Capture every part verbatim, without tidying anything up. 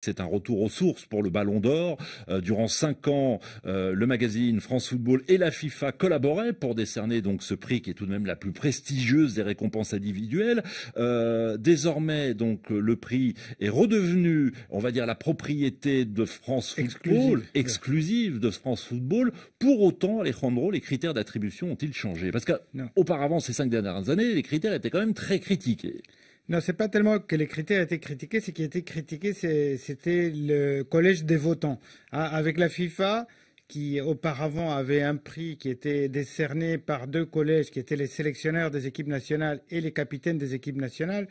C'est un retour aux sources pour le Ballon d'Or. Euh, durant cinq ans, euh, le magazine France Football et la FIFA collaboraient pour décerner donc ce prix qui est tout de même la plus prestigieuse des récompenses individuelles. Euh, désormais, donc le prix est redevenu, on va dire, la propriété de France Football, exclusive, exclusive de France Football. Pour autant, Alejandro, les critères d'attribution ont-ils changé? Parce qu'auparavant, ces cinq dernières années, les critères étaient quand même très critiqués. Non, c'est pas tellement que les critères étaient critiqués, ce qui a été critiqué, c'était le collège des votants. Hein, avec la FIFA, qui auparavant avait un prix qui était décerné par deux collèges, qui étaient les sélectionneurs des équipes nationales et les capitaines des équipes nationales,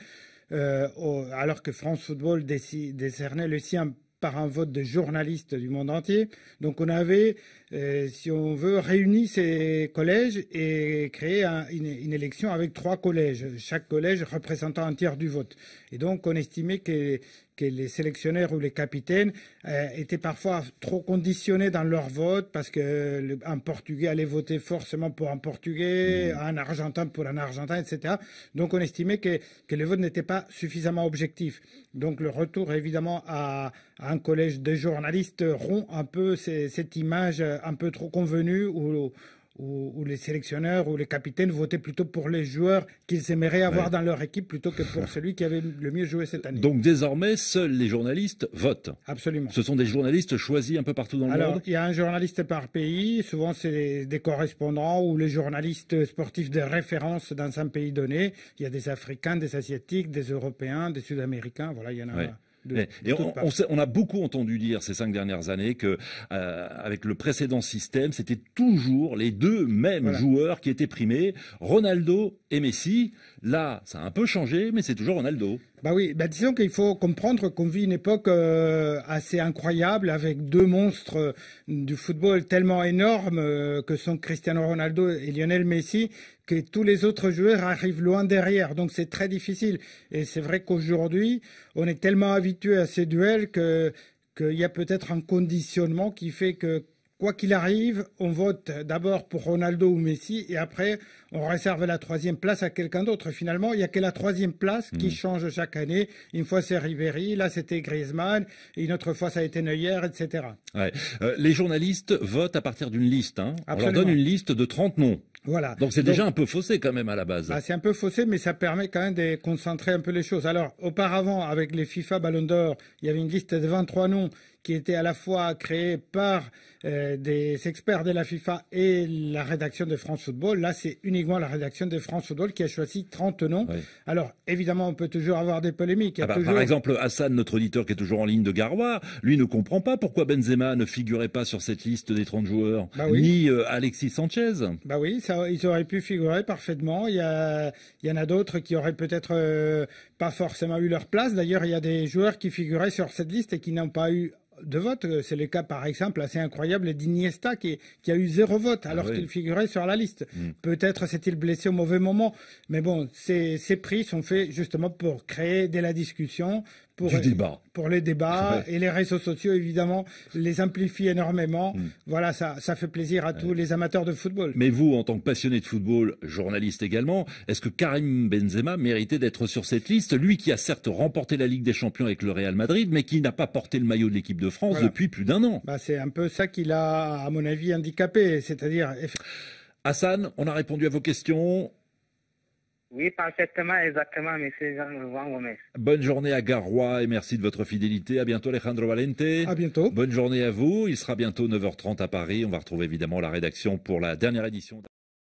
euh, au, alors que France Football décernait le sien par un vote de journalistes du monde entier. Donc on avait, euh, si on veut, réuni ces collèges et créé un, une, une élection avec trois collèges, chaque collège représentant un tiers du vote. Et donc on estimait que, que les sélectionneurs ou les capitaines euh, étaient parfois trop conditionnés dans leur vote, parce qu'un Portugais allait voter forcément pour un Portugais, mmh. un Argentin pour un Argentin, et cetera. Donc on estimait que, que le vote n'était pas suffisamment objectif. Donc le retour évidemment à, à un collège de journalistes rompt un peu ces, cette image un peu trop convenue où, où, où les sélectionneurs ou les capitaines votaient plutôt pour les joueurs qu'ils aimeraient avoir ouais. dans leur équipe plutôt que pour celui qui avait le mieux joué cette année. Donc désormais, seuls les journalistes votent. Absolument. Ce sont des journalistes choisis un peu partout dans le Alors, monde. Il y a un journaliste par pays, souvent c'est des correspondants ou les journalistes sportifs de référence dans un pays donné. Il y a des Africains, des Asiatiques, des Européens, des Sud-Américains, voilà, il y en a... Ouais. De, et on, on, on a beaucoup entendu dire ces cinq dernières années que, euh, avec le précédent système, c'était toujours les deux mêmes voilà. joueurs qui étaient primés, Ronaldo et Messi. Là, ça a un peu changé, mais c'est toujours Ronaldo. Bah oui, bah disons qu'il faut comprendre qu'on vit une époque euh, assez incroyable avec deux monstres euh, du football tellement énormes euh, que sont Cristiano Ronaldo et Lionel Messi, que tous les autres joueurs arrivent loin derrière. Donc c'est très difficile. Et c'est vrai qu'aujourd'hui, on est tellement habitué à ces duels que qu'il y a peut-être un conditionnement qui fait que quoi qu'il arrive, on vote d'abord pour Ronaldo ou Messi et après, on réserve la troisième place à quelqu'un d'autre. Finalement, il n'y a que la troisième place qui mmh. change chaque année. Une fois, c'est Ribéry, là, c'était Griezmann, et une autre fois, ça a été Neuer, et cetera. Ouais. Euh, les journalistes votent à partir d'une liste. Hein. On leur donne une liste de trente noms. Voilà. Donc c'est déjà un peu faussé quand même à la base. Bah, c'est un peu faussé, mais ça permet quand même de concentrer un peu les choses. Alors auparavant, avec les FIFA Ballon d'Or, il y avait une liste de vingt-trois noms qui était à la fois créée par euh, des experts de la FIFA et la rédaction de France Football. Là, c'est uniquement la rédaction de France Football qui a choisi trente noms. Oui. Alors évidemment, on peut toujours avoir des polémiques. Il y a ah bah, toujours... Par exemple, Hassan, notre auditeur qui est toujours en ligne de Garoua, lui ne comprend pas pourquoi Benzema ne figurait pas sur cette liste des trente joueurs, bah oui. ni euh, Alexis Sanchez. Bah oui, ça ils auraient pu figurer parfaitement. Il y, a, il y en a d'autres qui auraient peut-être euh, pas forcément eu leur place. D'ailleurs, il y a des joueurs qui figuraient sur cette liste et qui n'ont pas eu de vote. C'est le cas, par exemple, assez incroyable d'Iniesta qui, qui a eu zéro vote alors ah oui. qu'il figurait sur la liste. Mmh. Peut-être s'est-il blessé au mauvais moment. Mais bon, ces, ces prix sont faits justement pour créer de la discussion, pour, du débat. pour les débats ouais. et les réseaux sociaux, évidemment, les amplifient énormément. Mmh. Voilà, ça, ça fait plaisir à ouais. tous les amateurs de football. Mais vous, en tant que passionné de football, journaliste également, est-ce que Karim Benzema méritait d'être sur cette liste? Lui qui a certes remporté la Ligue des Champions avec le Real Madrid, mais qui n'a pas porté le maillot de l'équipe de de France voilà. depuis plus d'un an. Bah, c'est un peu ça qu'il a, à mon avis, handicapé. C'est-à-dire... Hassan, on a répondu à vos questions. Oui, parfaitement, exactement, M. Jean-Louis Gomes. Bonne journée à Garoua et merci de votre fidélité. À bientôt, Alejandro Valente. À bientôt. Bonne journée à vous. Il sera bientôt neuf heures trente à Paris. On va retrouver évidemment la rédaction pour la dernière édition.